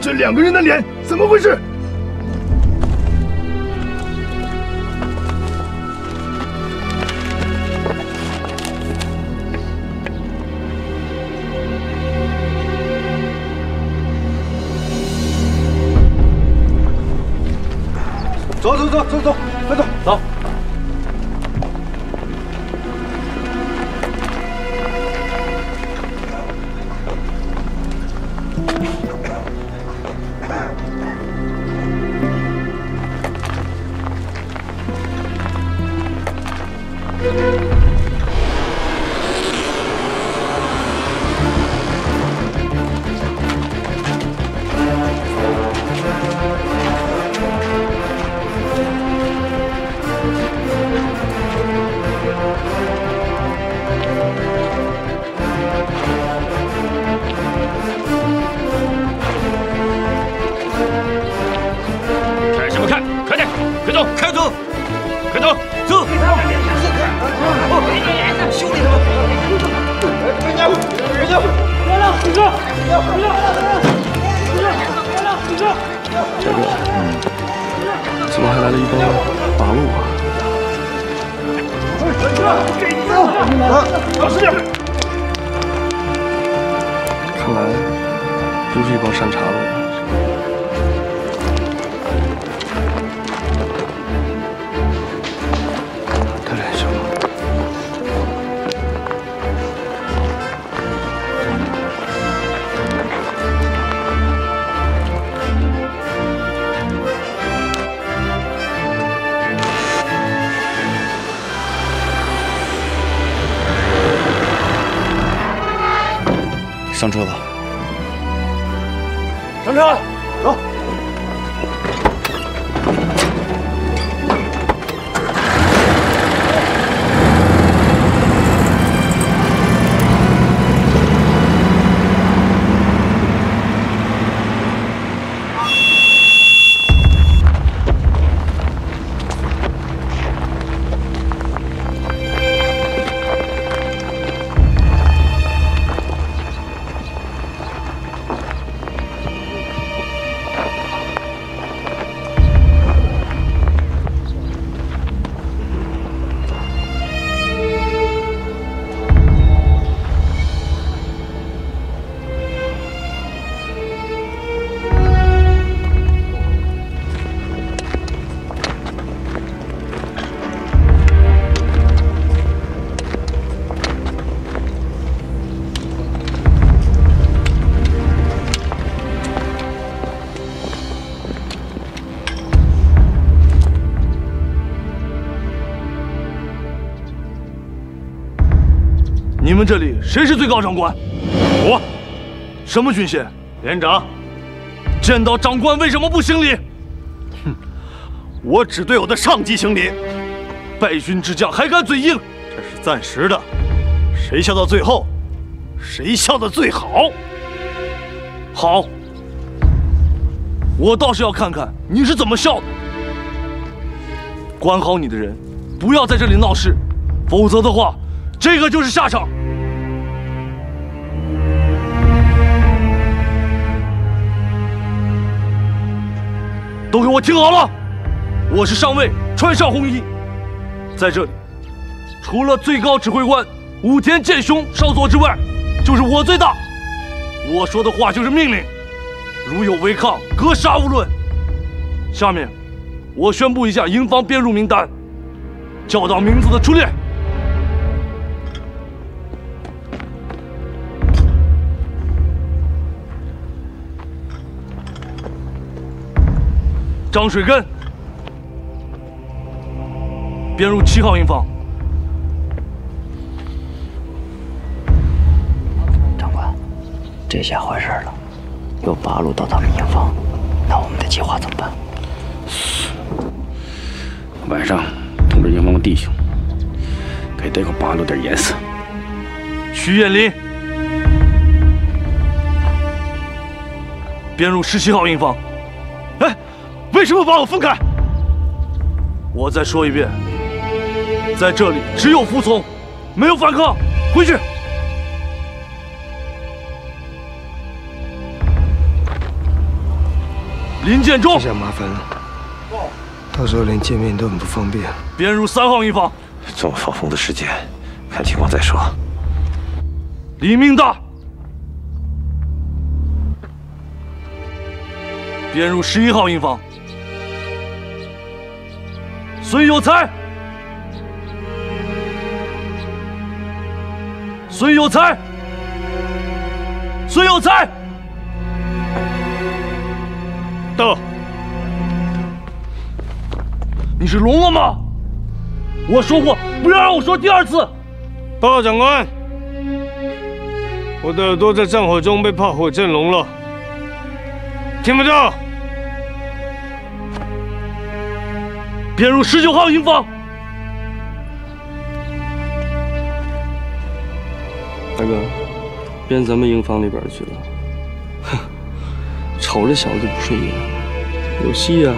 这两个人的脸怎么回事？ 走，快走，走！上车吧，上车，走。你们这里谁是最高长官？我，什么军衔？连长。见到长官为什么不行礼？哼，我只对我的上级行礼。败军之将还敢嘴硬？这是暂时的，谁笑到最后，谁笑得最好。好，我倒是要看看你是怎么笑的。管好你的人，不要在这里闹事，否则的话，这个就是下场。 都给我听好了！我是上尉，穿上红衣。在这里，除了最高指挥官武田健雄少佐之外，就是我最大。我说的话就是命令，如有违抗，格杀勿论。下面，我宣布一下营房编入名单，叫到名字的出列。张水根编入7号营房。长官，这下坏事了，有八路到他们营房，那我们的计划怎么办？晚上通知营房的弟兄，给这个八路点颜色。徐艳林，编入17号营房。哎，为什么把我分开？我再说一遍，在这里只有服从，没有反抗。回去。 林建忠，这下麻烦了，到时候连见面都很不方便。编入3号营房，这么放风的事件，看情况再说。李命大，编入11号营房。孙有才，孙有才，孙有才。 到，你是聋了吗？我说过不要让我说第二次。报告长官，我的耳朵在战火中被炮火震聋了，听不到。编入19号营房。大哥，编咱们营房里边去了。 瞅这小子不顺眼，有戏啊！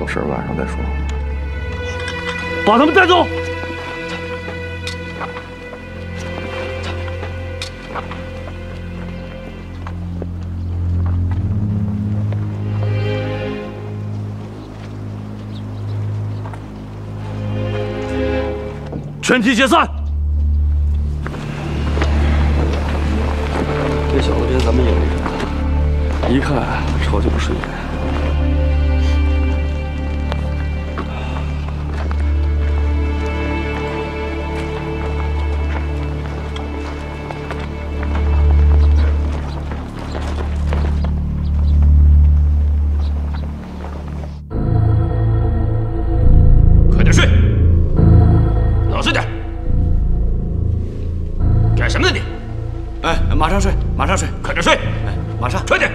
有事晚上再说。把他们带走。全体解散。这小子跟咱们营里。 一看瞅就不顺眼。快点睡，老实点。干什么呢你？哎，马上睡，马上睡，快点睡，哎，马上，快点。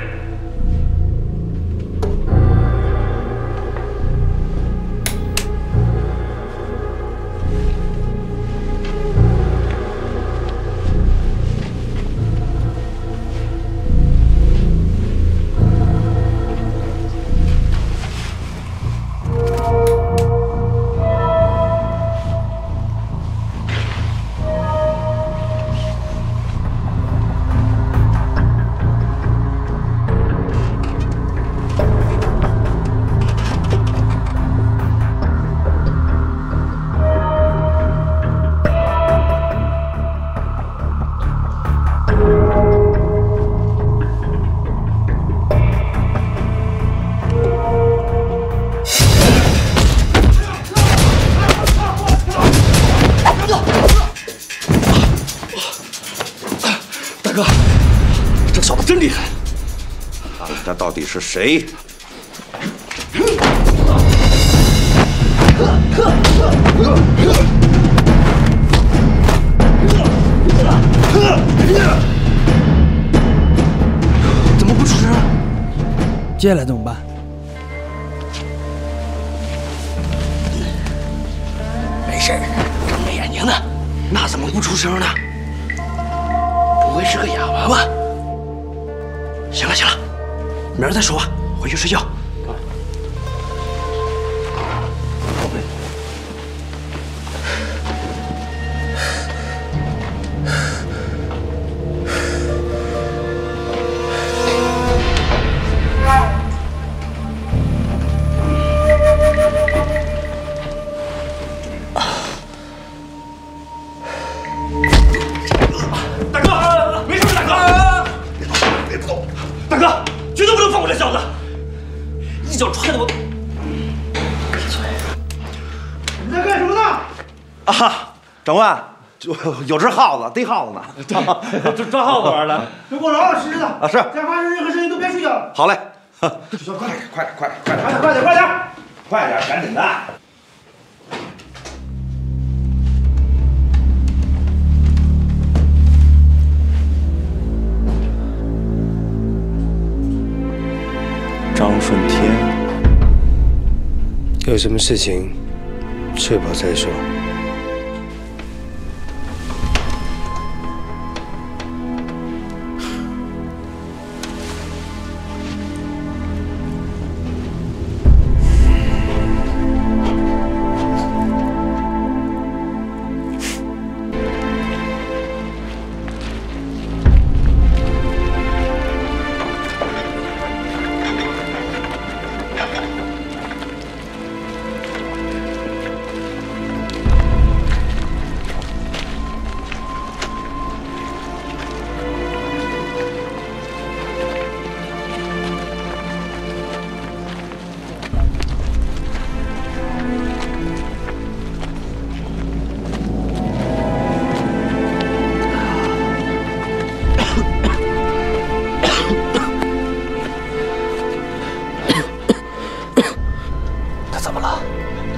到底是谁？怎么不出声？接下来怎么办？没事，睁着眼睛呢，那怎么不出声呢？不会是个哑巴吧？行了，行了。 明儿再说吧，回去睡觉。大哥，没事吧，大哥？别动，大哥。 绝对不能放过这小子！一脚踹得我！闭嘴！你在干什么呢？啊，长官，有只耗子，逮耗子呢。对，抓耗子玩的。都给我老老实实的啊！是。再发生任何声音都别睡觉了。好嘞。睡觉快点，快点，快点，快点，快点，快点，快点，赶紧的。 张顺天，有什么事情睡饱再说。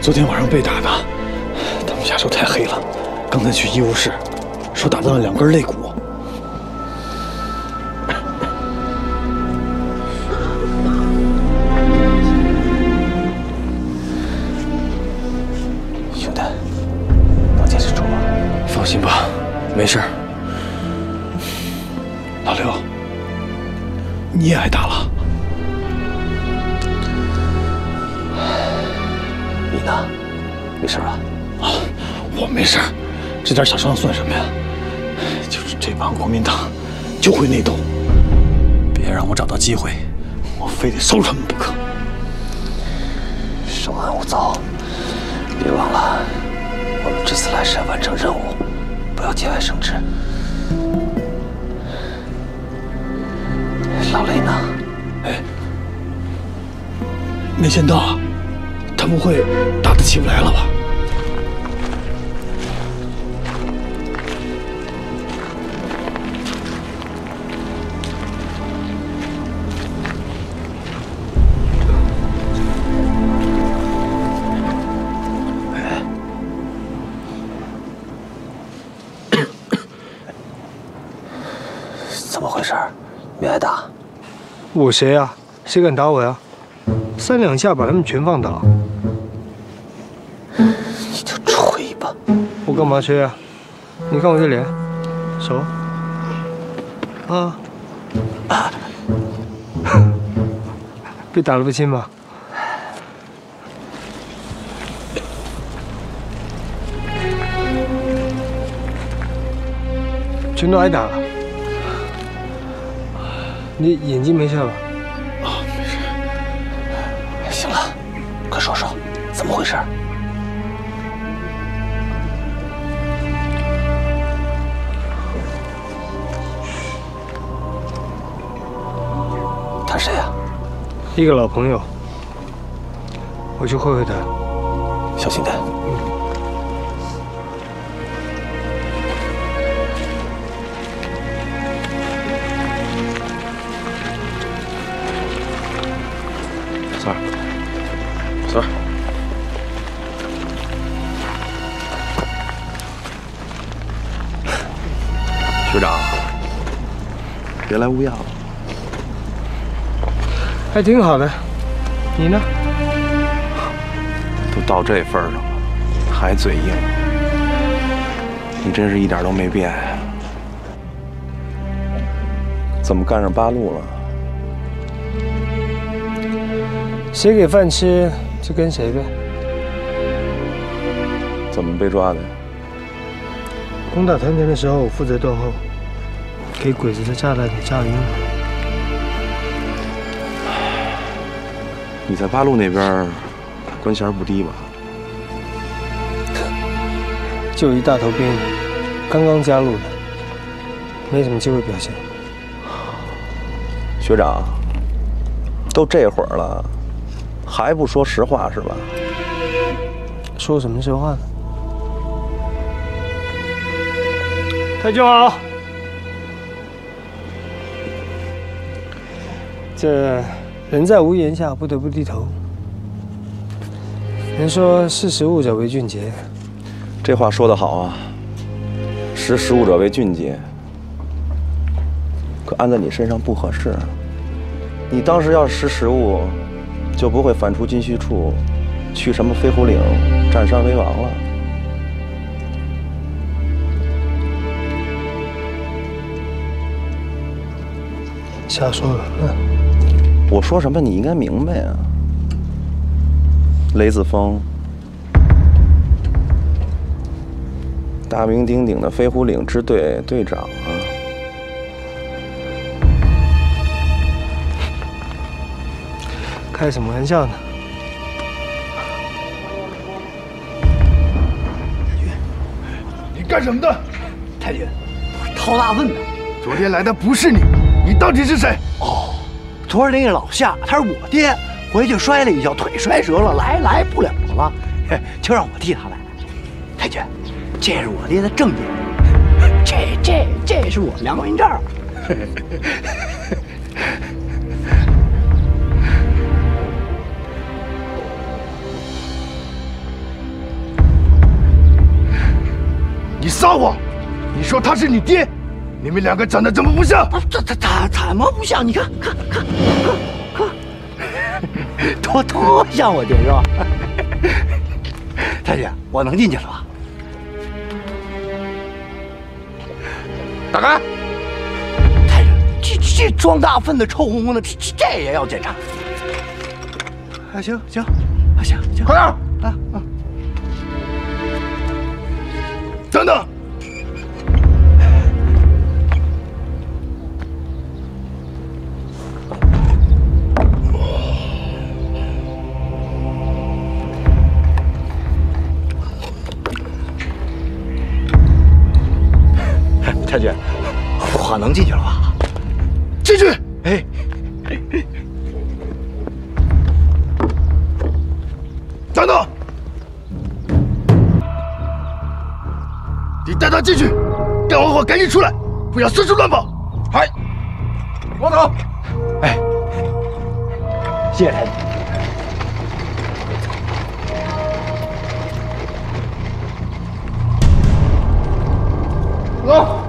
昨天晚上被打的，他们下手太黑了。刚才去医务室，说打断了2根肋骨。 没事，老刘，你也挨打了？你呢？没事吧？啊，我没事，这点小伤算什么呀？就是这帮国民党就会内斗，别让我找到机会，我非得收拾他们不可。稍安勿躁，别忘了，我们这次来是要完成任务。 不要节外生枝。老雷呢？哎，没见到啊，他不会打得起不来了吧？我谁呀？谁敢打我呀？3两下把他们全放倒。你就吹吧。我干嘛吹啊？你看我这脸，手，啊，被打得不轻吧？全都挨打了。 你眼睛没事吧？啊，没事。行了，快说说怎么回事？他谁呀？一个老朋友，我去会会他，小心点。 学长，别来无恙了，还挺好的。你呢？都到这份上了，还嘴硬，你真是一点都没变呀！怎么干上八路了？谁给饭吃就跟谁呗。怎么被抓的？ 攻打团田的时候，我负责断后，给鬼子的炸弹给炸晕了。你在八路那边官衔不低吧？就一大头兵，刚刚加入的，没什么机会表现。学长，都这会儿了，还不说实话是吧？说什么实话呢？ 大舅好，这人在屋檐下，不得不低头。人说识时务者为俊杰，这话说得好啊。识时务者为俊杰，可安在你身上不合适啊。你当时要识时务，就不会反出军需处，去什么飞虎岭、占山为王了。 瞎说什么？我说什么你应该明白啊。雷子峰，大名鼎鼎的飞虎岭支队队长啊，开什么玩笑呢？太君，你干什么的？太君，我是掏大粪的。昨天来的不是你。 你到底是谁？哦，昨儿那个老夏，他是我爹，回去摔了一跤，腿摔折了，来不了了，就让我替他来。太君，这是我爹的证件，这是我梁文正。你杀我！你说他是你爹，你们两个长得怎么不像？怎么不像？你看，多像我爹是吧？太姐，我能进去了吧？打开！太姐，这装大粪的、臭烘烘的，这也要检查？啊，行，快点！啊！等等，太君，我能进去了吧？进去！哎。 带他进去，干完后赶紧出来，不要四处乱跑。嗨，王导，哎，谢谢太君。走。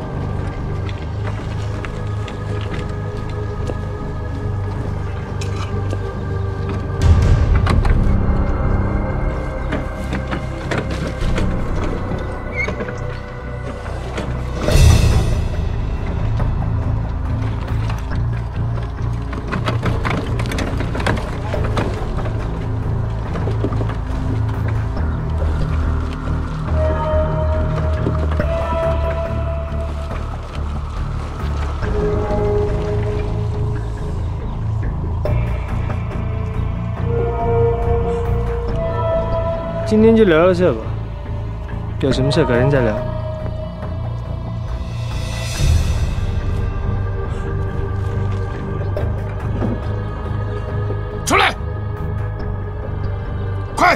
今天就聊到这吧，有什么事改天再聊。出来，快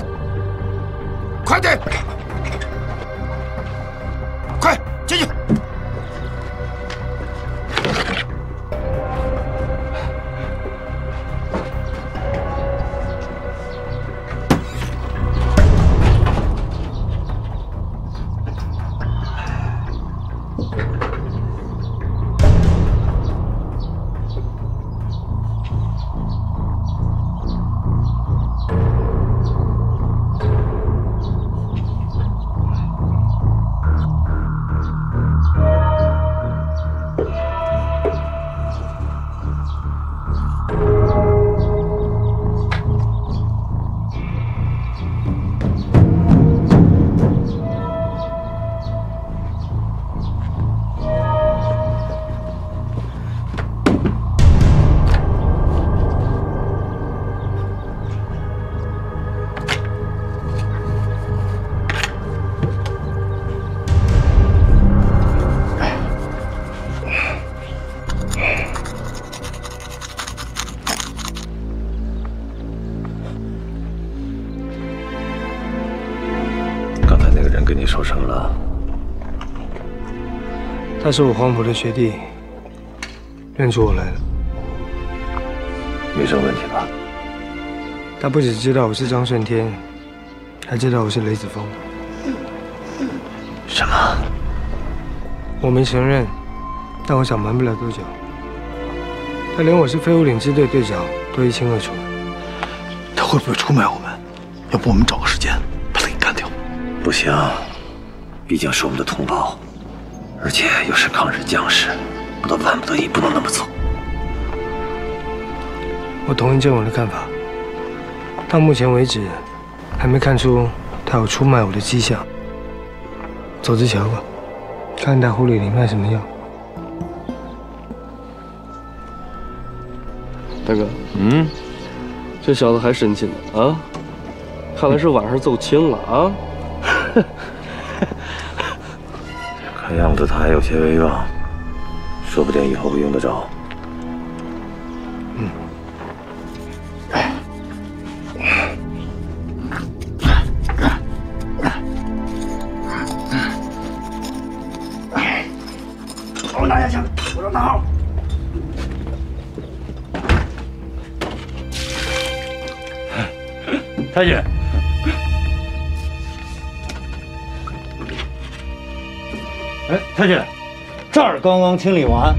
点，快进去。他是我黄埔的学弟，认出我来了，没什么问题吧？他不只知道我是张顺天，还知道我是雷子峰。什么？我没承认，但我想瞒不了多久。他连我是废物岭支队队长都一清二楚。他会不会出卖我们？要不我们找个时间把他给干掉？不行，毕竟是我们的同胞。 而且又是抗日将士，我都万不得已不能那么做。我同意政委的看法，到目前为止，还没看出他有出卖我的迹象。走着瞧吧，看他葫芦里卖什么药。大哥，这小子还深情呢啊！看来是晚上揍青了啊！看样子他还有些威望，说不定以后会用得着。我拿下去，我说拿好。太君。哎，太君，这儿刚刚清理完。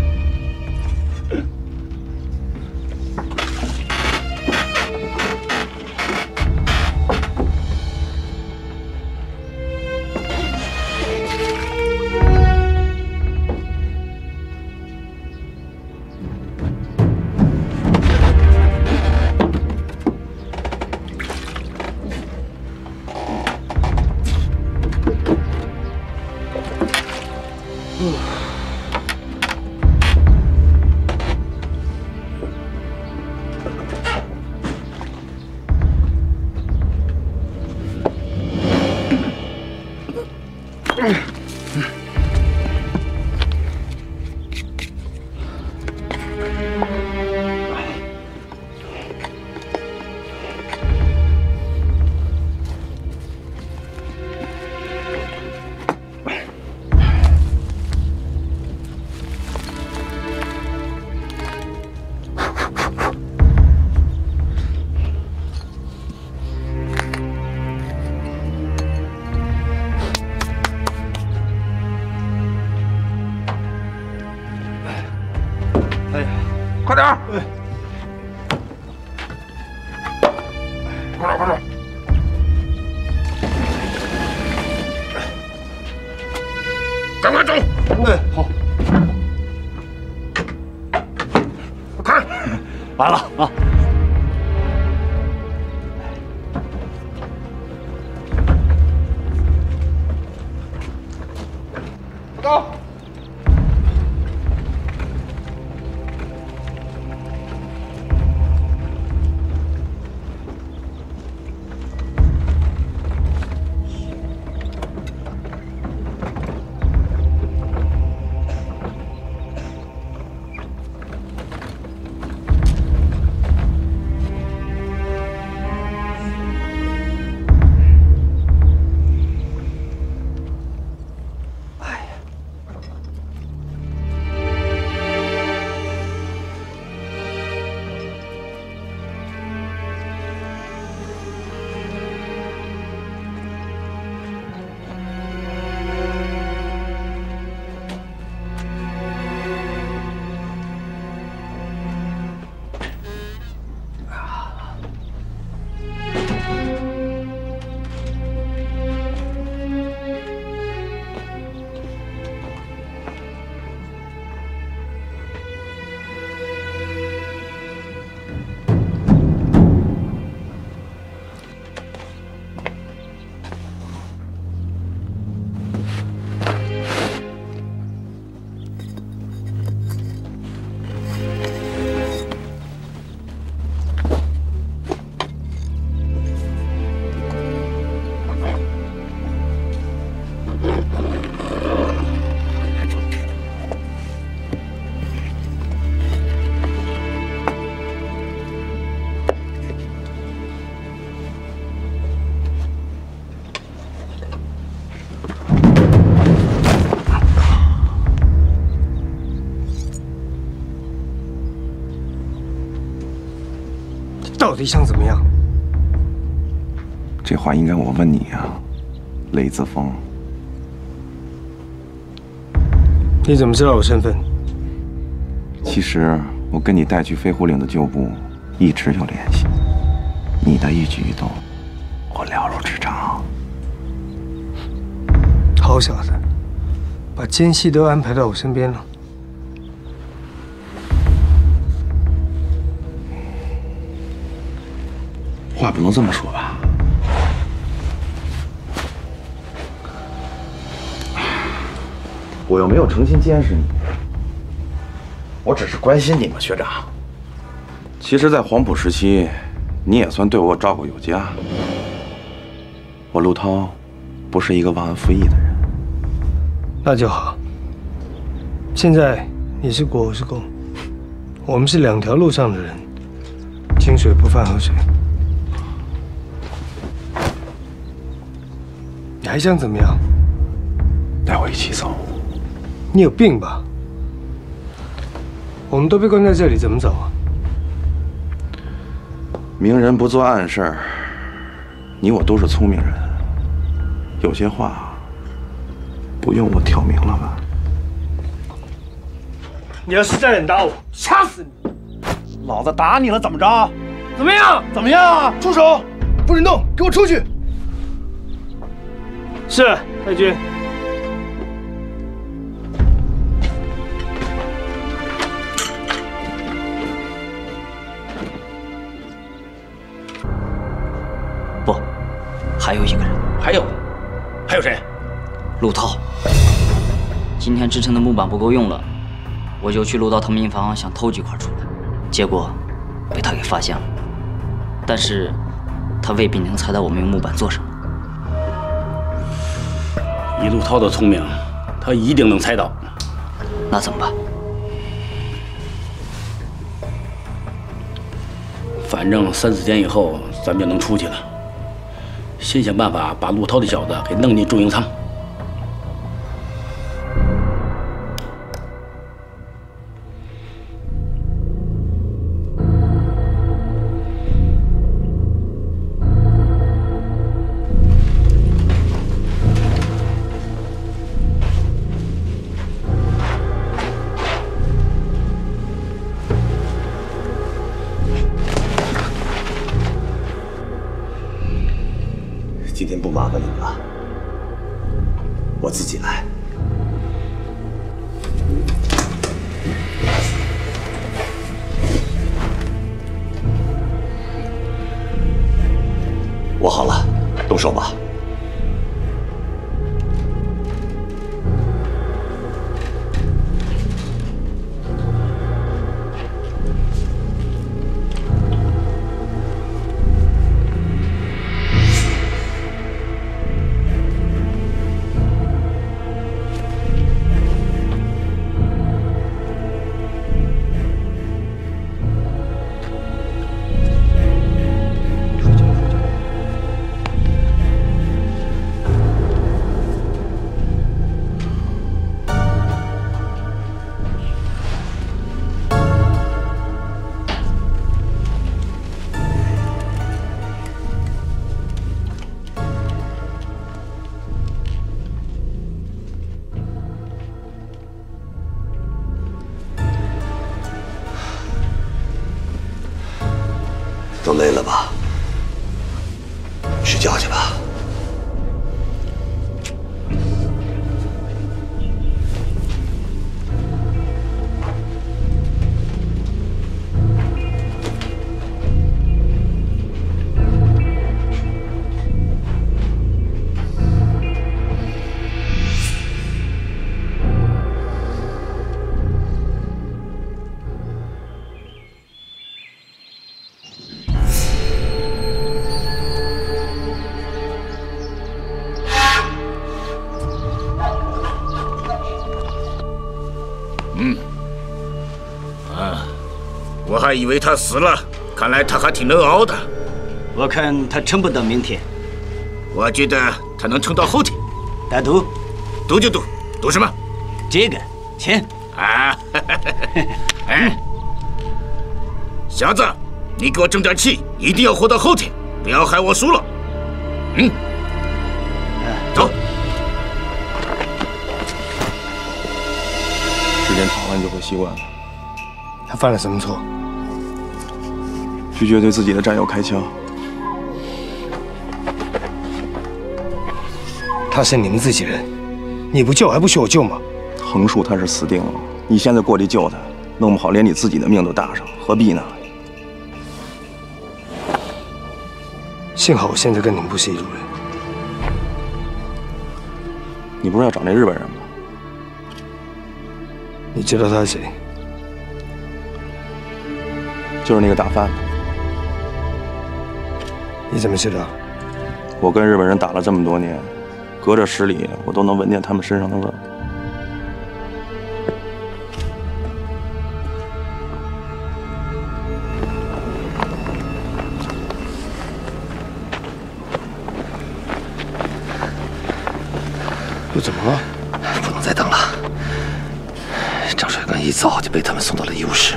到底想怎么样？这话应该我问你啊，雷子峰。你怎么知道我身份？其实我跟你带去飞虎岭的旧部一直有联系，你的一举一动，我了如指掌。好小子，把奸细都安排到我身边了。 话不能这么说吧？我又没有诚心监视你，我只是关心你嘛，学长。其实，在黄埔时期，你也算对我照顾有加。我陆涛不是一个忘恩负义的人。那就好。现在你是国，我是公，我们是两条路上的人，井水不犯河水。 你还想怎么样？带我一起走。你有病吧？我们都被关在这里，怎么走啊？明人不做暗事，你我都是聪明人，有些话不用我挑明了吧？你要是再敢打我，掐死你！老子打你了，怎么着？怎么样？怎么样啊？住手！不准动！给我出去！是，太君。 还有一个人，还有谁？陆涛。今天支撑的木板不够用了，我就去陆涛他们印房想偷几块出来，结果被他给发现了。但是，他未必能猜到我们用木板做什么。以陆涛的聪明，他一定能猜到。那怎么办？反正3、4天以后，咱们就能出去了。 先想办法把陆涛的小子给弄进重营仓。都累了吧？睡觉去吧。还以为他死了，看来他还挺能熬的。我看他撑不到明天。我觉得他能撑到后天。打赌？赌就赌，赌什么？这个钱啊！哎，小子，你给我争点气，一定要活到后天，不要害我输了。嗯，走。时间长了你就会习惯了。他犯了什么错？ 拒绝对自己的战友开枪，他是你们自己人，你不救还不许我救吗？横竖他是死定了，你现在过去救他，弄不好连你自己的命都搭上，何必呢？幸好我现在跟你们不是一路人。你不是要找那日本人吗？你知道他是谁？就是那个大贩子。 你怎么知道？我跟日本人打了这么多年，隔着10里我都能闻见他们身上的味儿。又怎么了？不能再等了。张水根一早就被他们送到了医务室。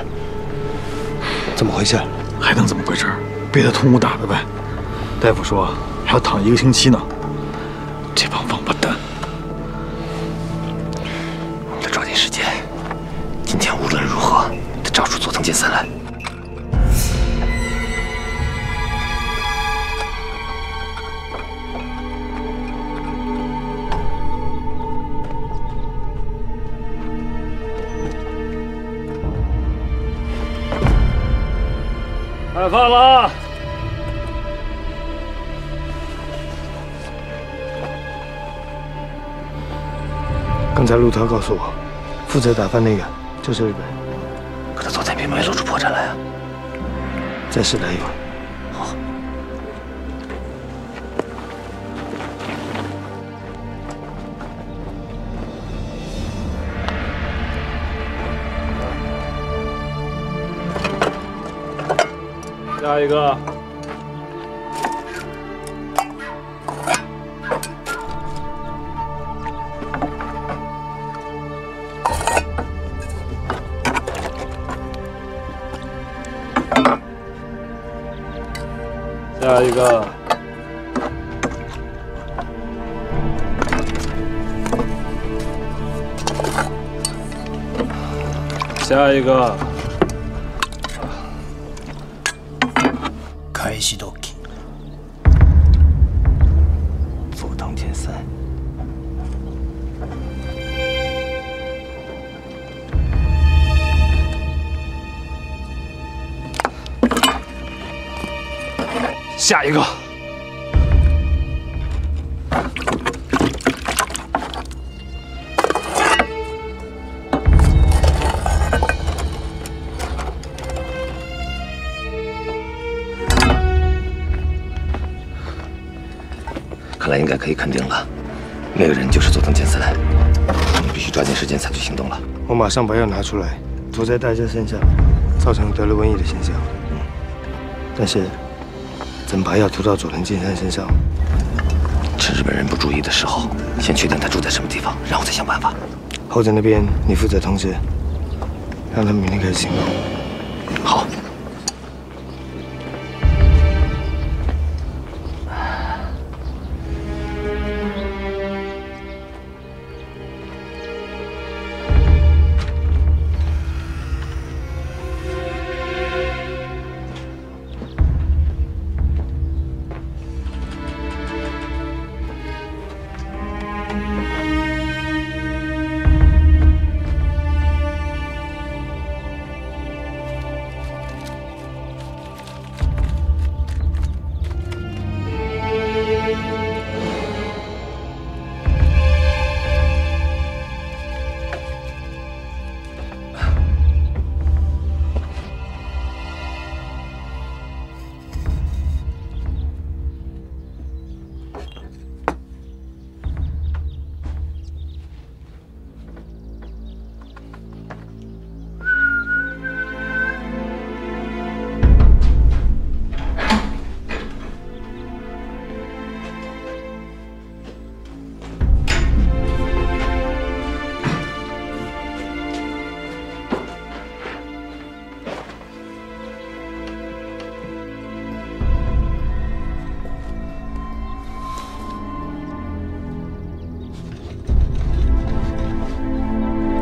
怎么回事？还能怎么回事？被他通缉打的呗。 大夫说还要躺1个星期呢，这帮王八蛋！今天无论如何得找出佐藤健三来。开饭了啊！ 刚才陆涛告诉我，负责打饭那个就是日本人。可他昨天并没露出破绽来啊！再试探一会儿。好。下一个。下一个，下一个。开始動機。佐藤健三。下一个。 看来应该可以肯定了，那个人就是佐藤健三，我们必须抓紧时间采取行动了。我马上把药拿出来，涂在大家身上，造成得了瘟疫的现象。嗯，但是怎么把药涂到佐藤健三身上？趁日本人不注意的时候，先确定他住在什么地方，然后再想办法。后宅那边你负责通知，让他们明天开始行动。好。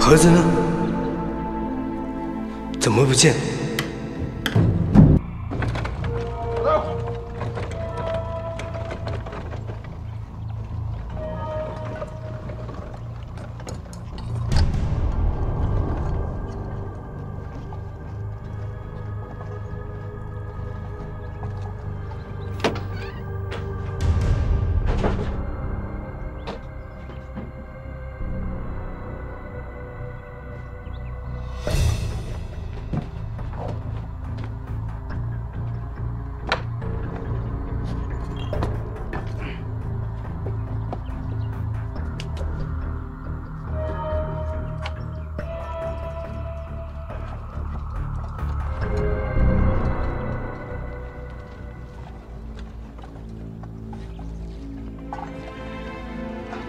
盒子呢？怎么会不见？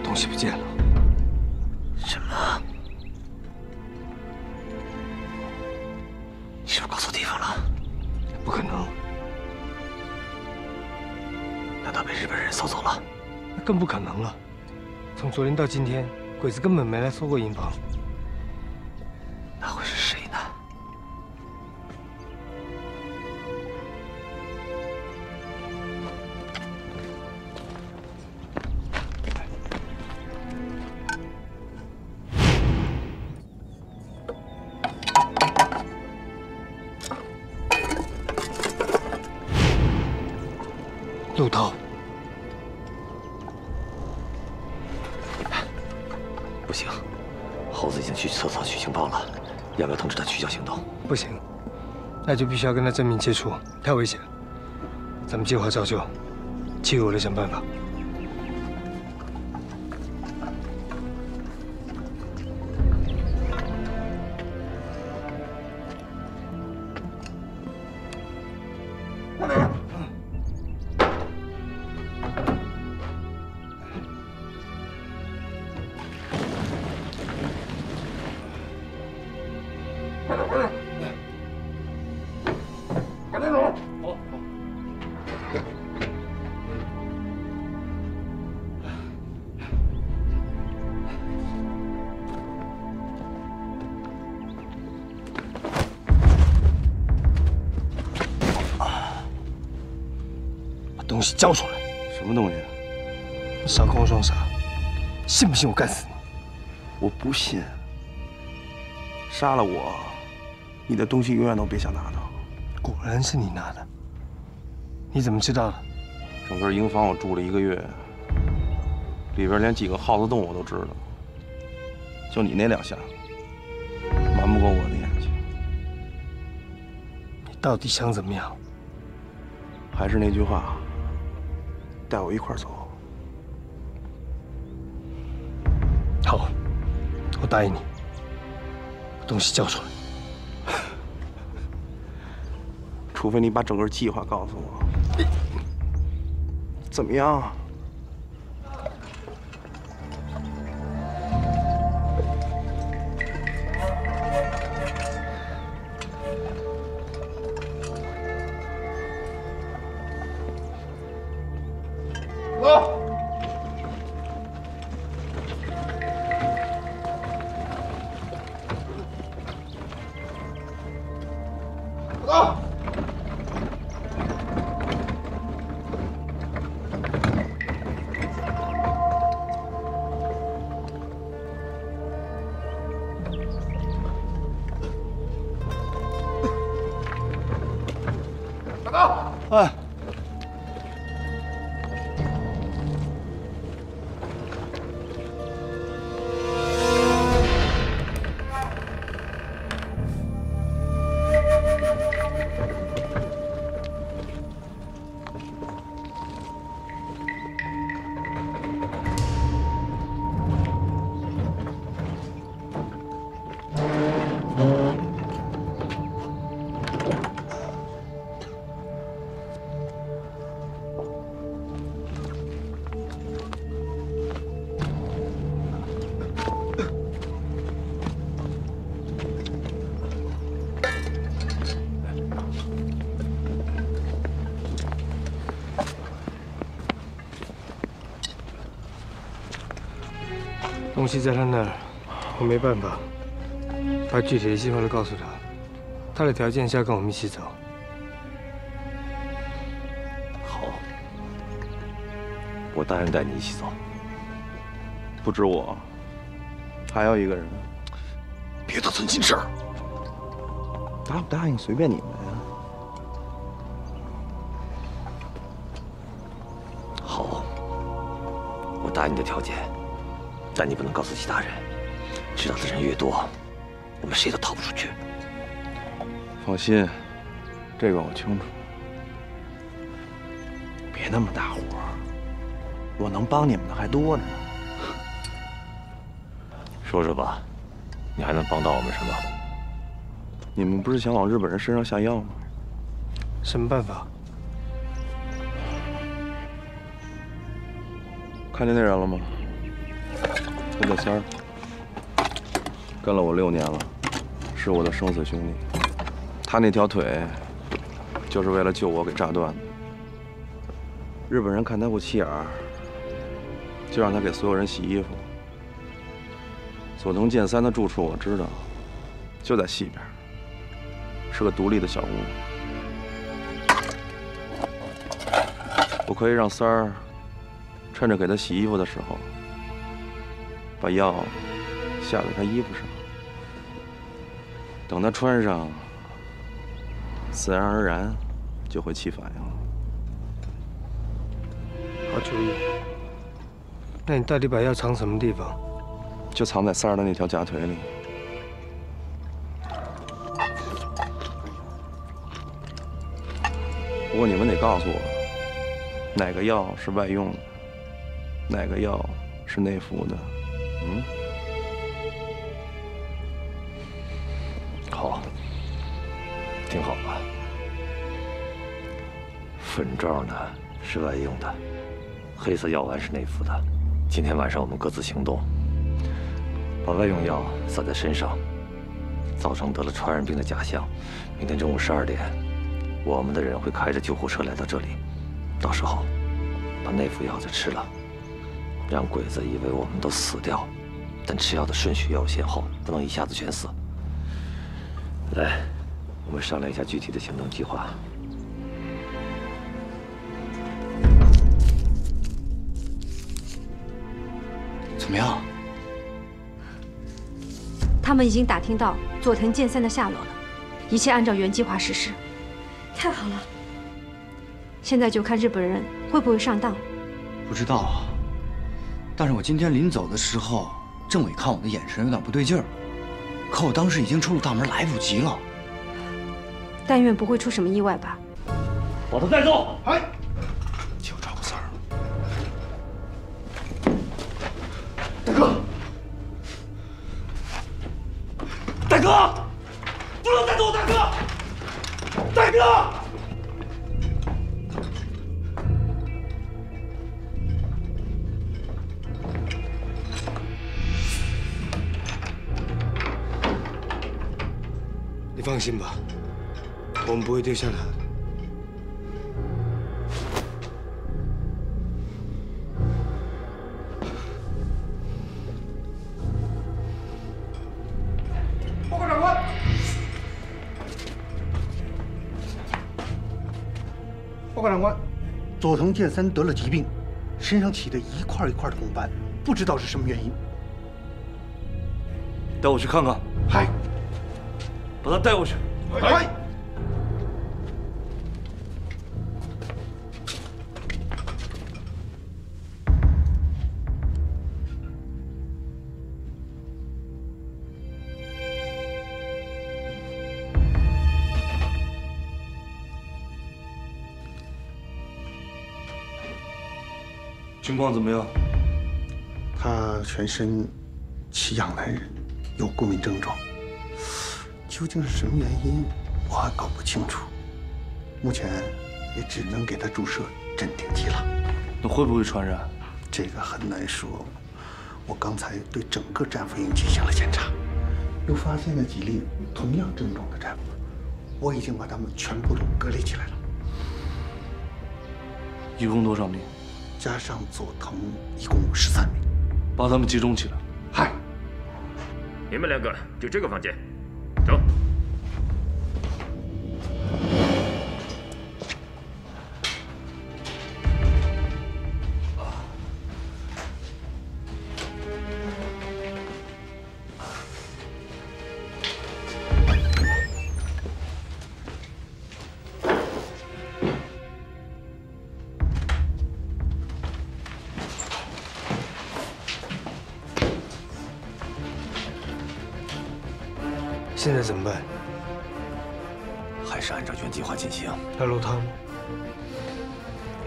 东西不见了，什么？你是不是搞错地方了？不可能，难道被日本人搜走了？那更不可能了。从昨天到今天，鬼子根本没来搜过营盘。那会是？路头。不行，猴子已经去厕所去情报了，要不要通知他取消行动？不行，那就必须要跟他正面接触，太危险。咱们计划照旧，其余我来想办法。 交出来！什么东西？傻空装傻，信不信我干死你？我不信。杀了我，你的东西永远都别想拿到。果然是你拿的。你怎么知道的？整个营房我住了1个月，里边连几个耗子洞我都知道。就你那2下，瞒不过我的眼睛。你到底想怎么样？还是那句话。 带我一块走。好，我答应你，把东西交出来。除非你把整个计划告诉我，怎么样？ 东西在他那儿，我没办法把具体的计划都告诉他。他的条件是要跟我们一起走。好，我答应带你一起走。不止我，还有一个人。别的存心事儿，答不答应随便你们呀。好，我答应你的条件。 但你不能告诉其他人，知道的人越多，我们谁都逃不出去。放心，这个我清楚。别那么大火，我能帮你们的还多着呢。说说吧，你还能帮到我们什么？你们不是想往日本人身上下药吗？什么办法？看见那人了吗？ 陈小仙儿跟了我6年了，是我的生死兄弟。他那条腿就是为了救我给炸断的。日本人看他不起眼儿，就让他给所有人洗衣服。佐藤健三的住处我知道，就在西边，是个独立的小屋。我可以让三儿趁着给他洗衣服的时候。 把药下在他衣服上，等他穿上，自然而然就会起反应了。主意。那你到底把药藏什么地方？就藏在三儿的那条夹腿里。不过你们得告诉我，哪个药是外用的，哪个药是内服的。嗯？好，听好了。 粉罩呢是外用的，黑色药丸是内服的。今天晚上我们各自行动，把外用药撒在身上，造成得了传染病的假象。明天中午12点，我们的人会开着救护车来到这里，到时候把内服药再吃了，让鬼子以为我们都死掉。但吃药的顺序要有先后，不能一下子全死。来，我们商量一下具体的行动计划。 怎么样？他们已经打听到佐藤健三的下落了，一切按照原计划实施。太好了！现在就看日本人会不会上当。不知道啊，但是我今天临走的时候，政委看我的眼神有点不对劲儿，可我当时已经出了大门，来不及了。但愿不会出什么意外吧。把他带走！哎。 大哥，不能带走我大哥！大哥，你放心吧，我们不会丢下他。 佐藤健三得了疾病，身上起的一块的红斑，不知道是什么原因。带我去看看。嗨，把他带过去。嗨。情况怎么样？他全身奇痒难忍，有过敏症状，究竟是什么原因，我还搞不清楚。目前也只能给他注射镇定剂了。那会不会传染？这个很难说。我刚才对整个战俘营进行了检查，又发现了几例同样症状的战俘，我已经把他们全部都隔离起来了。一共多少名？ 加上佐藤，一共有13名，把他们集中起来。嗨，你们2个就这个房间，走。现在怎么办？还是按照原计划进行。要漏汤吗？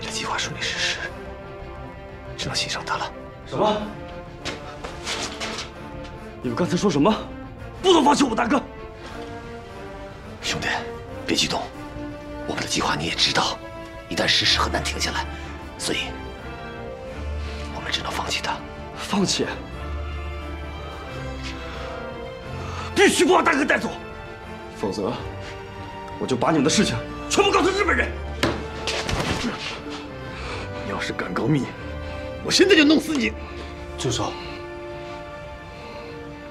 你的计划顺利实施，只能欣赏他了。什么？你们刚才说什么？不能放弃我大哥！兄弟，别激动。我们的计划你也知道，一旦实施很难停下来，所以我们只能放弃他。放弃？ 必须把我大哥带走，否则我就把你们的事情全部告诉日本人。你要是敢告密，我现在就弄死你！住手！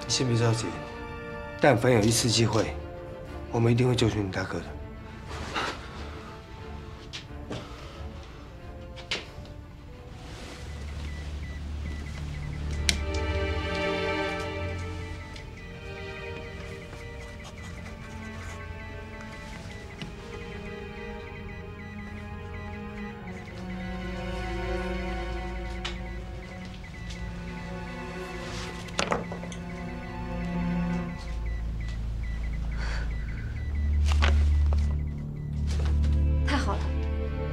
先别着急，但凡有一次机会，我们一定会救出你大哥的。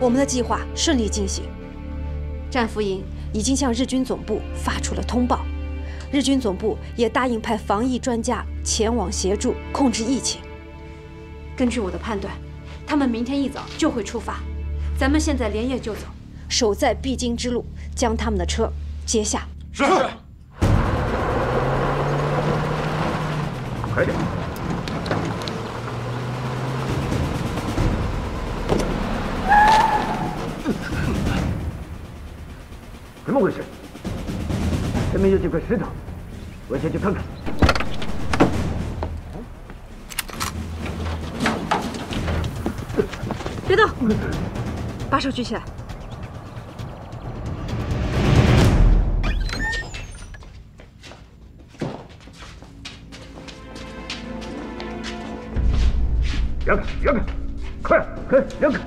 我们的计划顺利进行。战俘营已经向日军总部发出了通报，日军总部也答应派防疫专家前往协助控制疫情。根据我的判断，他们明天一早就会出发，咱们现在连夜就走，守在必经之路，将他们的车截下。是。快点！ 怎么回事？前面有几块石头，我先去看看。别动，把手举起来。让开，快，让开！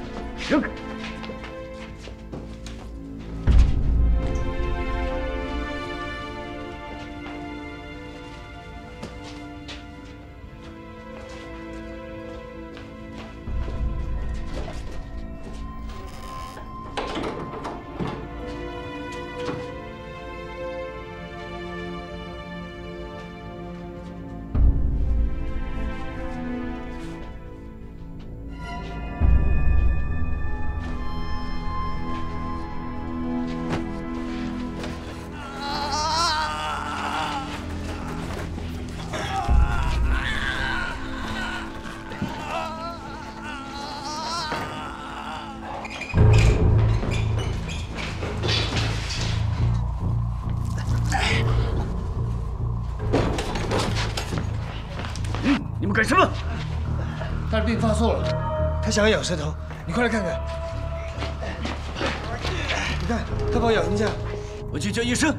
病发作了，他想咬舌头，你快来看看。你看，他把我咬成这样，我去叫医生。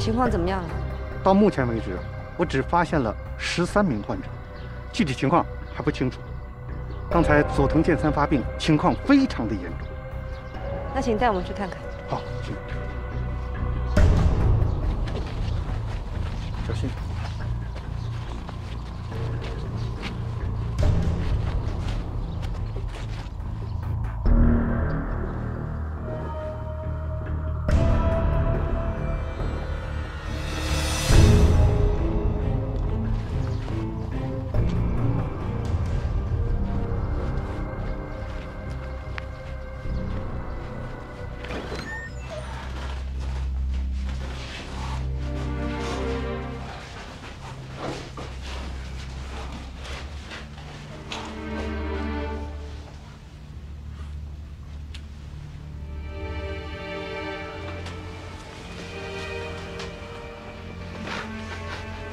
情况怎么样了？到目前为止，我只发现了13名患者，具体情况还不清楚。刚才佐藤健三发病，情况非常的严重。那请带我们去看看。好，请。小心。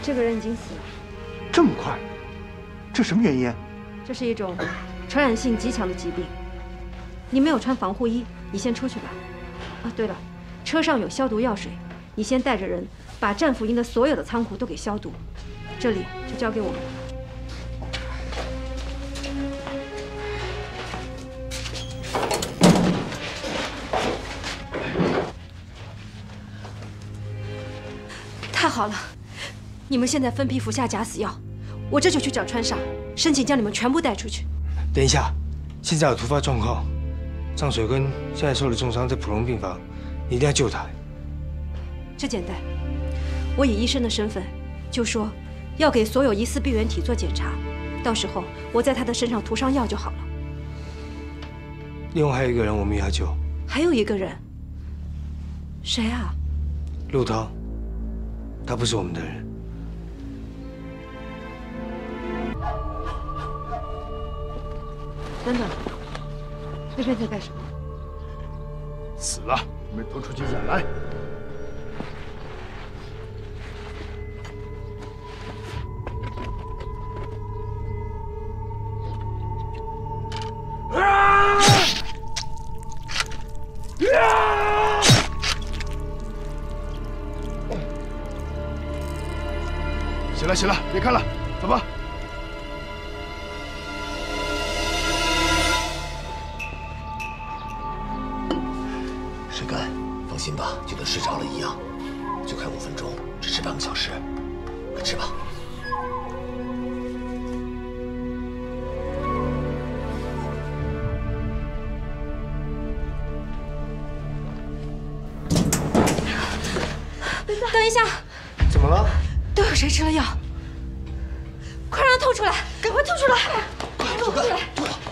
这个人已经死了，这么快？这什么原因？这是一种传染性极强的疾病。你没有穿防护衣，你先出去吧。啊，对了，车上有消毒药水，你先带着人把战俘营的所有的仓库都给消毒，这里就交给我们了。 你们现在分批服下假死药，我这就去找川上申请将你们全部带出去。等一下，现在有突发状况，张水根现在受了重伤，在普通病房，你一定要救他。这简单，我以医生的身份就说要给所有疑似病原体做检查，到时候我在他的身上涂上药就好了。另外还有一个人我们也要救。还有一个人？谁啊？陆涛，他不是我们的人。 等等，这边在干什么？死了，没逃出去再来。啊！啊！行了行了，别看了，走吧。 行吧，就跟睡着了一样，最快5分钟，只吃半个小时，快吃吧。等一下，怎么了？都有谁吃了药？快让他吐出来，赶快吐出来！快吐出来！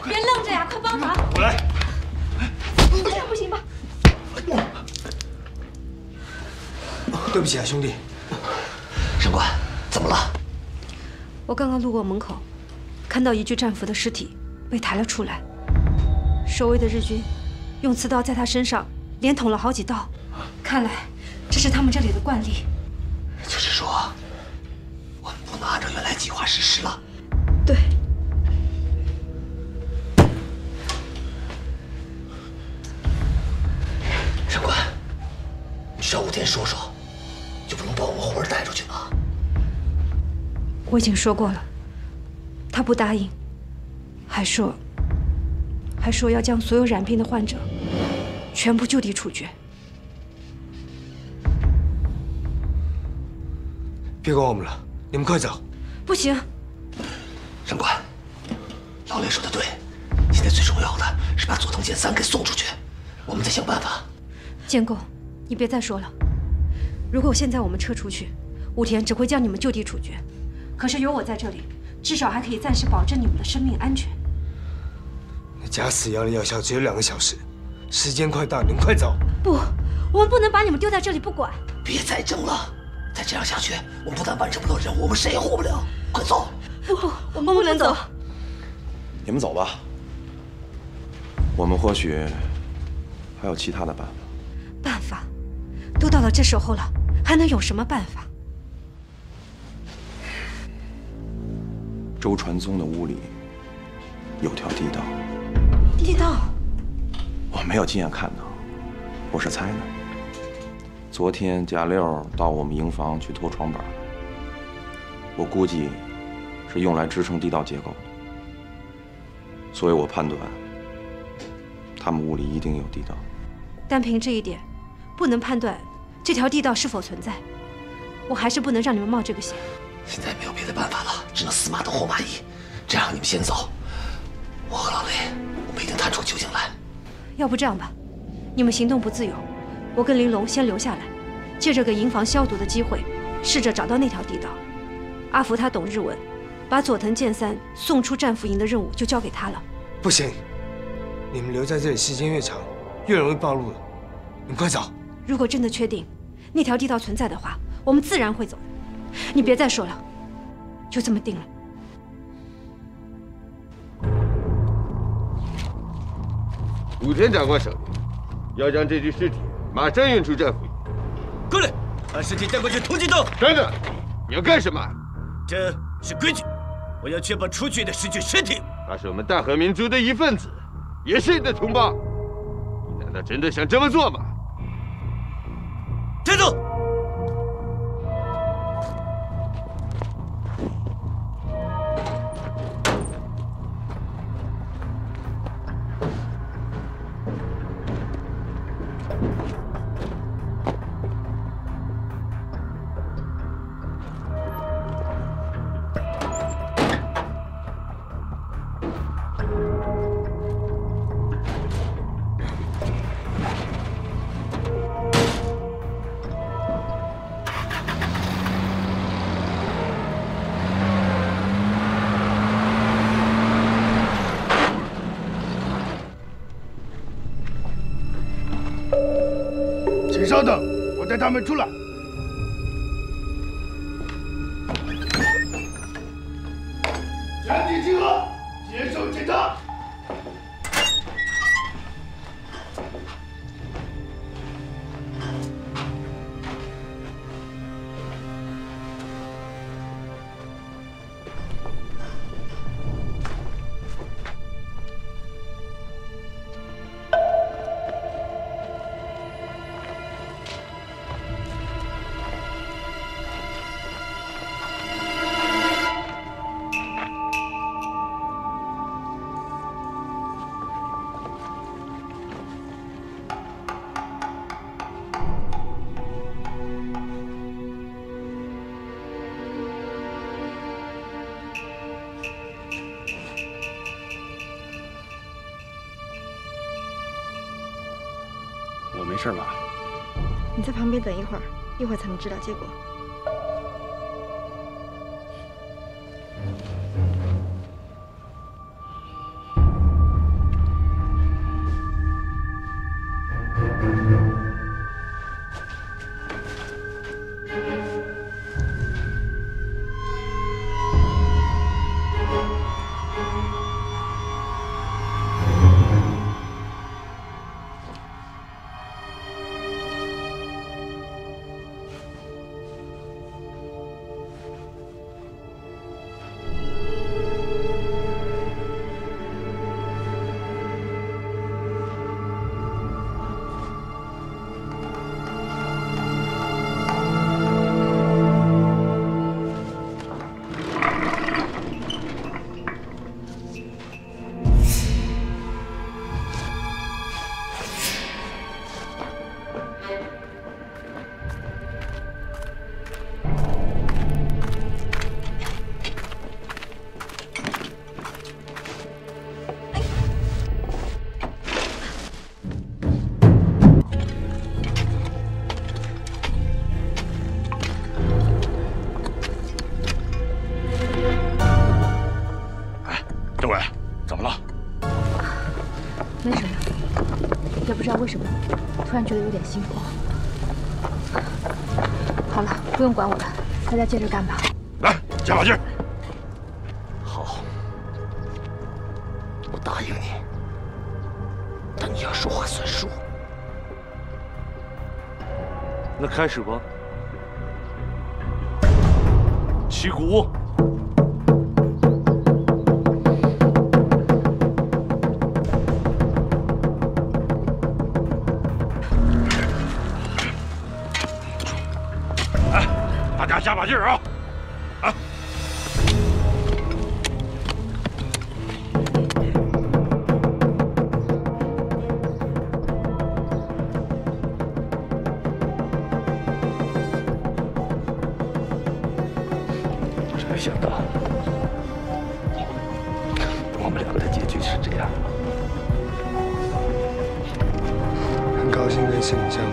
别愣着呀，快帮忙！我来。这样不行吧？ 对不起啊，兄弟。上官，怎么了？我刚刚路过门口，看到一具战俘的尸体被抬了出来。守卫的日军用刺刀在他身上连捅了好几刀，看来这是他们这里的惯例。就是说，我们不能按照原来计划实施了。对。上官，你去找武田说说。 就不能把我们活人带出去吗？我已经说过了，他不答应，还说要将所有染病的患者全部就地处决。别管我们了，你们快走！不行，上官，老雷说的对，现在最重要的是把佐藤健三给送出去，我们再想办法。建功，你别再说了。 如果现在我们撤出去，武田只会将你们就地处决。可是有我在这里，至少还可以暂时保证你们的生命安全。那假死药的药效只有2个小时，时间快到，你们快走！不，我们不能把你们丢在这里不管。别再争了，再这样下去，我们不但完成不了任务，我们谁也活不了。快走！不，我们不能走。你们走吧，我们或许还有其他的办法。办法，都到了这时候了。 还能有什么办法？周传宗的屋里有条地道。地道？我没有亲眼看到，我是猜的。昨天贾六到我们营房去偷床板，我估计是用来支撑地道结构的，所以我判断他们屋里一定有地道。单凭这一点，不能判断。 这条地道是否存在？我还是不能让你们冒这个险。现在没有别的办法了，只能死马当活马医。这样，你们先走，我和老雷，我们一定探出究竟来。要不这样吧，你们行动不自由，我跟玲珑先留下来，借着给营房消毒的机会，试着找到那条地道。阿福他懂日文，把佐藤健三送出战俘营的任务就交给他了。不行，你们留在这里时间越长，越容易暴露了。你们快走！ 如果真的确定那条地道存在的话，我们自然会走。你别再说了，就这么定了。武田长官赏令，要将这具尸体马上运出战俘营。过来，把尸体带过去通缉到。等等，你要干什么？这是规矩，我要确保出去的是具尸体。他是我们大和民族的一份子，也是你的同胞。你难道真的想这么做吗？ 站住！稍等，我带他们出来。 全体集合，接受检查。是吧？你在旁边等一会儿，一会儿才能知道结果。突然觉得有点心慌。好了，不用管我了，大家接着干吧。来，加把劲儿！好，我答应你，但你要说话算数。那开始吧，起鼓。 加把劲儿啊！ 正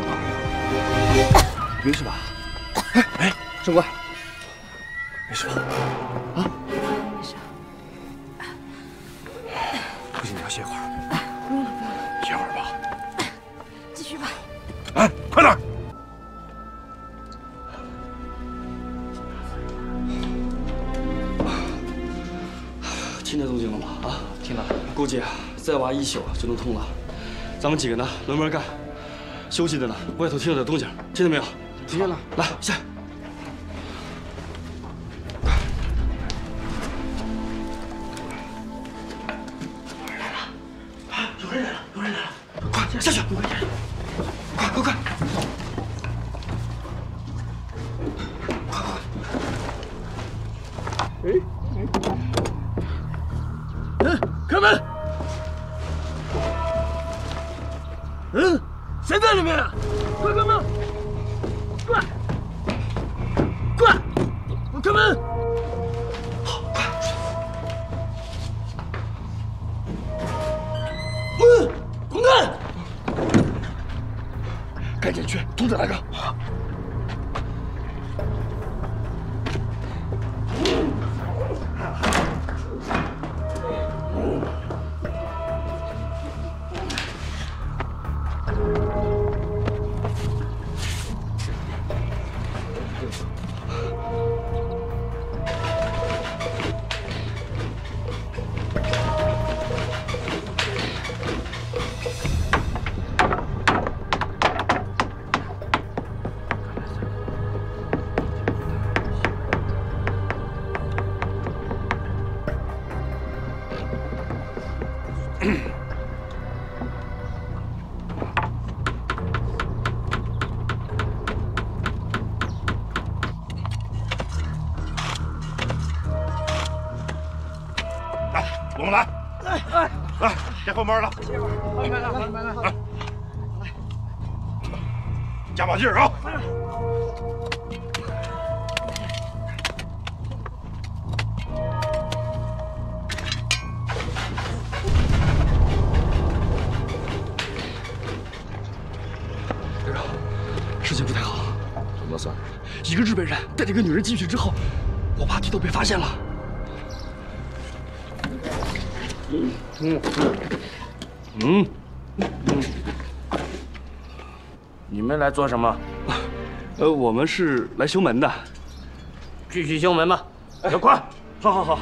官，没事吧？啊，没事。不行，你要歇会儿。哎，不用了，不用了。歇会儿吧。继续吧。哎，快点！听见动静了吗？啊，听了。估计再挖一宿就能通了。咱们几个呢，轮班干。休息的呢，外头听到点动静，听见没有？听见了。来，下。我们来，来，别后门了，来，加把劲儿啊！ 一个日本人带着一个女人进去之后，我爸地都被发现了。你们来做什么？我们是来修门的。继续修门吧。哎，快！好好好。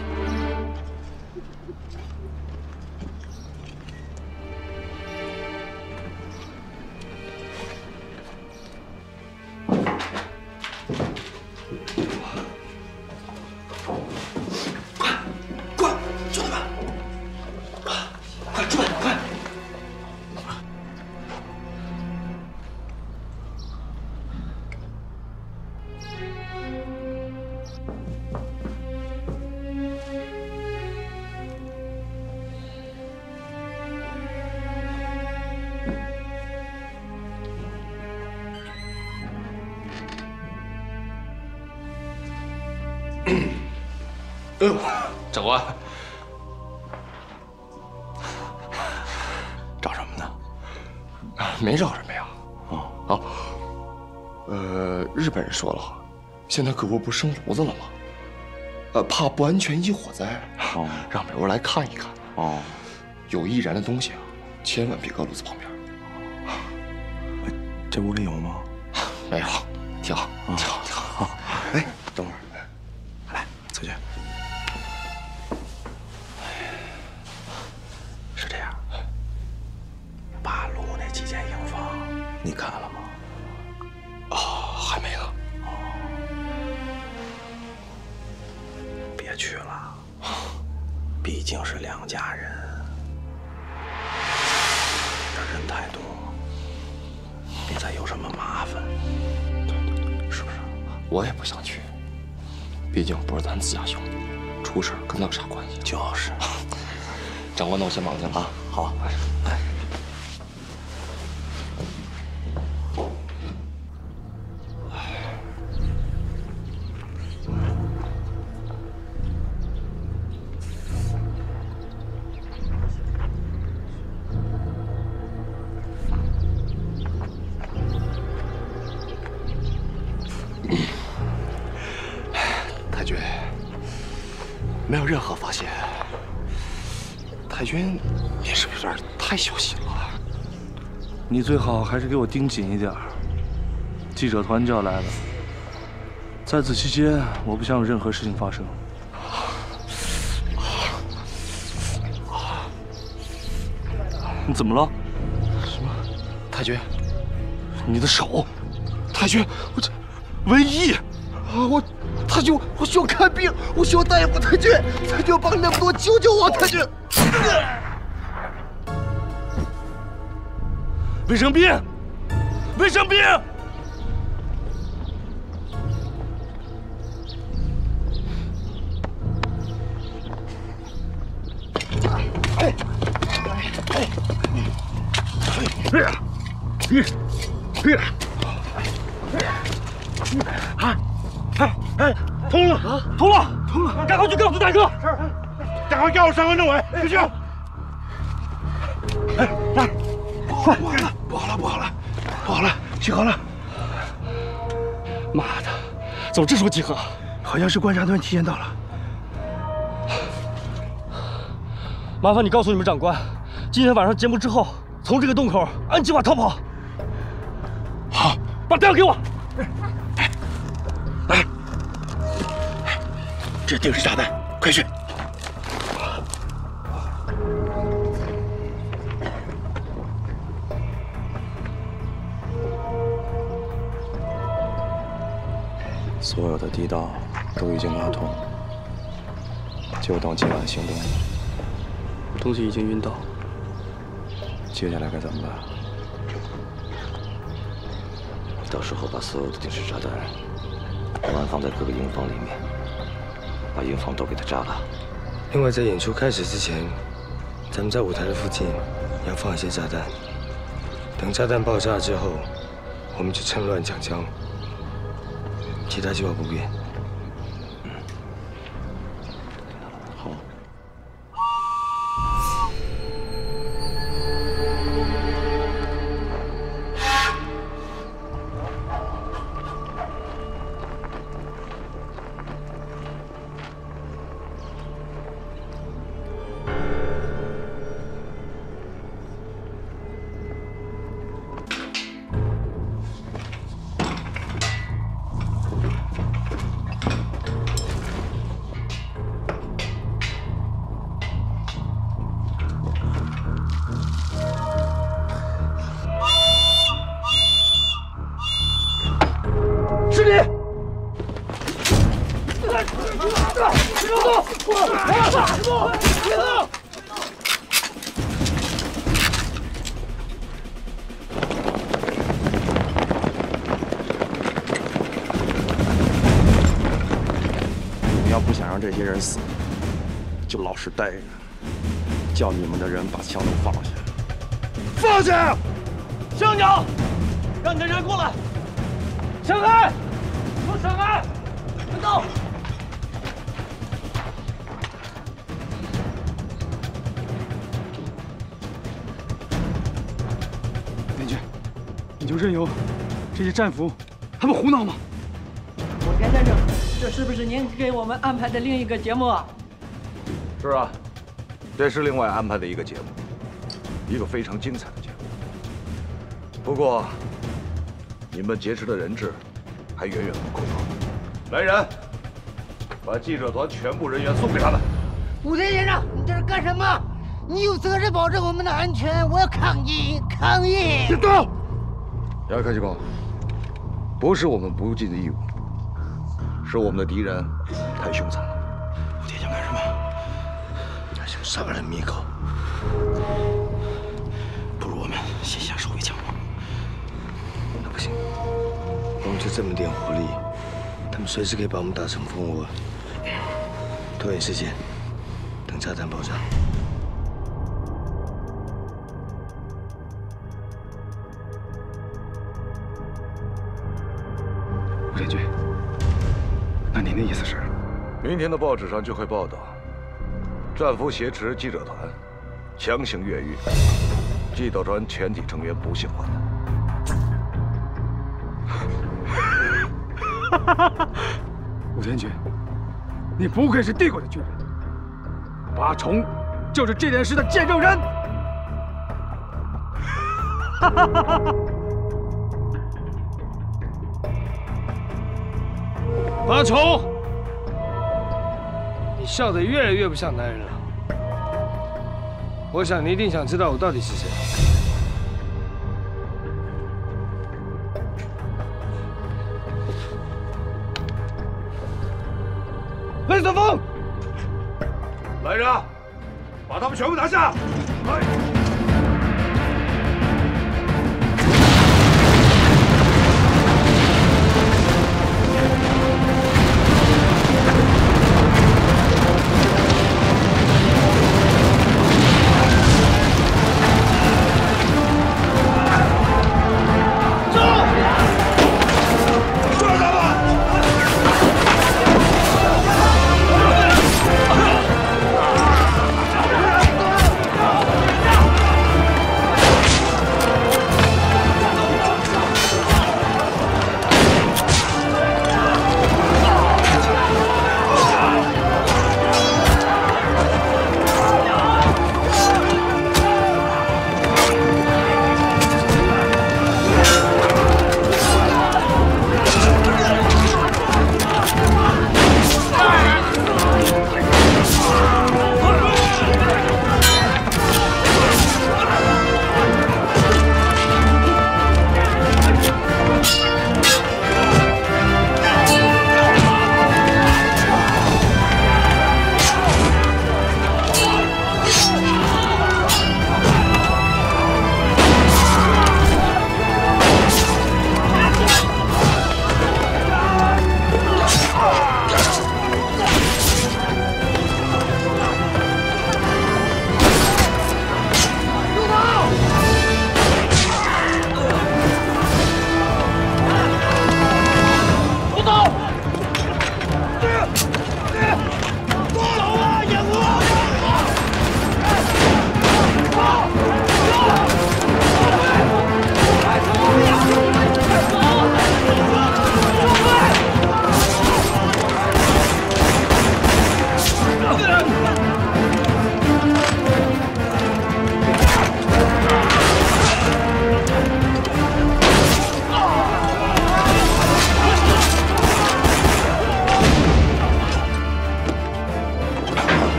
哎呦，长官，找什么呢？没找什么呀。啊，日本人说了，现在各国不生炉子了吗？怕不安全引起火灾，让美国来看一看。哦，有易燃的东西啊，千万别搁炉子旁边。这屋里有吗？没有，挺好，挺好，挺好。哎，等会儿，来，出去。 你看了吗？啊，还没呢。哦，别去了，毕竟是两家人，这人太多，别再有什么麻烦。对对对，是不是？我也不想去，毕竟不是咱自家兄弟，出事跟他有啥关系？就是。长官，那我先忙去了啊。好，哎。 没有任何发现，太君也是有点太小心了。你最好还是给我盯紧一点。记者团就要来了，在此期间，我不想有任何事情发生。你怎么了？什么？太君，你的手！太君，我这瘟疫啊，我。 太君，我需要看病，我需要大夫。太君，太君，帮那么多，救救我！太君，卫生兵，卫生兵！哎！ 哎，通了啊！通了，通了！赶快去告诉大哥，赶快告诉上官政委，快去！哎，来，快！不好了，不好了，不好了，集合了！妈的，怎么这时候集合？好像是观察团提前到了。麻烦你告诉你们长官，今天晚上节目之后，从这个洞口按计划逃跑。好，把弹药给我。 这定时炸弹，快去！所有的地道都已经拉通，就等今晚行动。东西已经运到，接下来该怎么办？到时候把所有的定时炸弹都安放在各个营房里面。 把营房都给他炸了，另外，在演出开始之前，咱们在舞台的附近要放一些炸弹。等炸弹爆炸之后，我们就趁乱抢枪。其他计划不变。好。死，就老实待着。叫你们的人把枪都放下，放下！乡长，让你的人过来。沈安，说沈安，快到！编剧，你就任由这些战俘他们胡闹吗？我田先生。 这是不是您给我们安排的另一个节目啊？是啊，这是另外安排的一个节目，一个非常精彩的节目。不过，你们劫持的人质还远远不够多。来人，把记者团全部人员送给他们。武田先生，你这是干什么？你有责任保证我们的安全，我要抗议，抗议！别动！杨科技工，不是我们不尽的义务。 是我们的敌人太凶残了。武田想干什么？他想杀了米可。不如我们先下手为强。那不行，我们就这么点火力，他们随时可以把我们打成蜂窝。拖延时间，等炸弹爆炸。 明天的报纸上就会报道，战俘挟持记者团，强行越狱，记者团全体成员不幸获胜。武田君，你不愧是帝国的军人，八重就是这件事的见证人。八重。 笑得越来越不像男人了。我想你一定想知道我到底是谁。雷泽峰，来人，把他们全部拿下！来。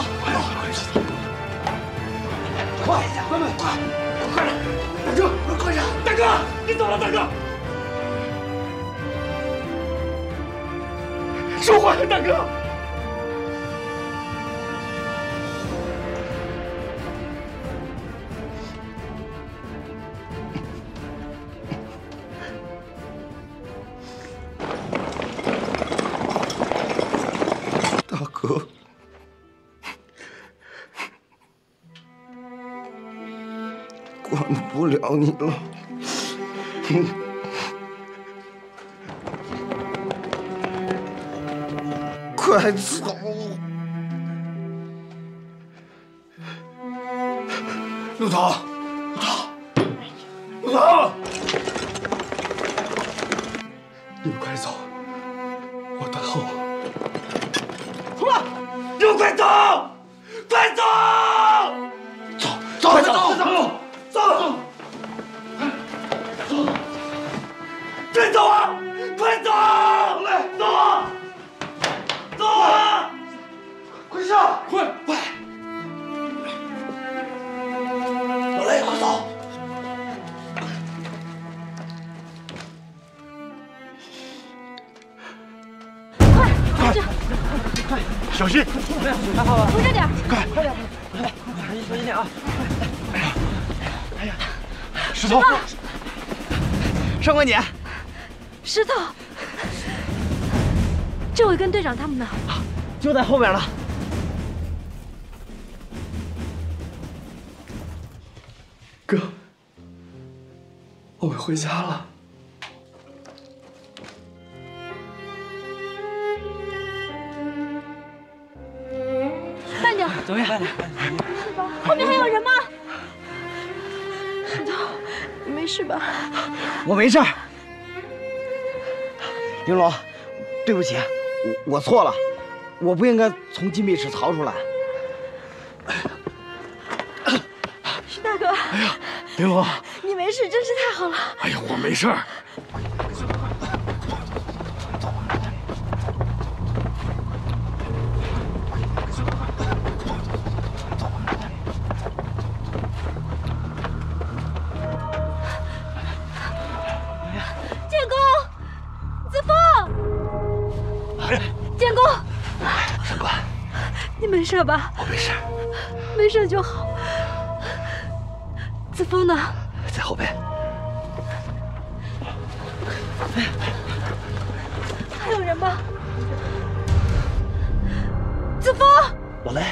走，快点，快一点，哥们，快，快点，大哥，快点，大哥，你走了，大哥，说话呀，大哥。 饶你了，快走！陆涛，陆涛，你们快走，我等候。什么？你们快走！快走！走走走走走走！ 快走啊！快走！来，走啊！走啊！快下！快快！老雷，快走！快！快！快！小心！还好吧？扶着点！快！快点！来，你小心点啊！哎呀！石头！上官姐。 石头，政委跟队长他们呢？就在后面了。哥，我们回家了。慢点，怎么样？是吧？后面还有人吗？石头，你没事吧？我没事。 玲珑，对不起，我错了，我不应该从禁闭室逃出来。石大哥，哎呀，玲珑，你没事，真是太好了。哎呀，我没事儿。没事吧？我没事，没事就好。子枫呢？在后边。还有人吗？子枫，老雷，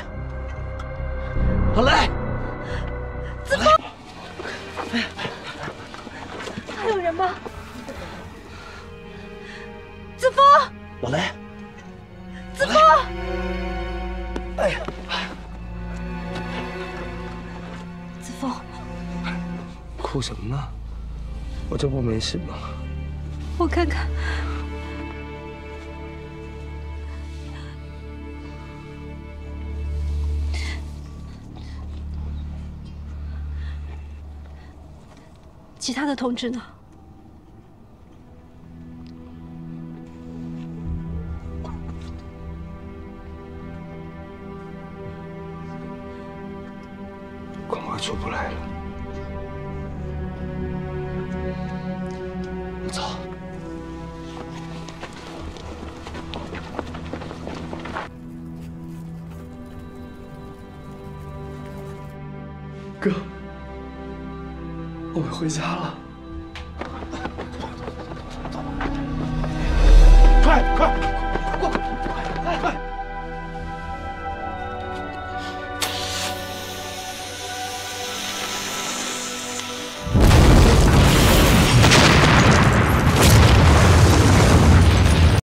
老雷，子枫，还有人吗？子枫，老雷。 哭什么呢？我这不没事吗？我看看，其他的同志呢？恐怕出不来了。 走，哥，我们回家了，快快！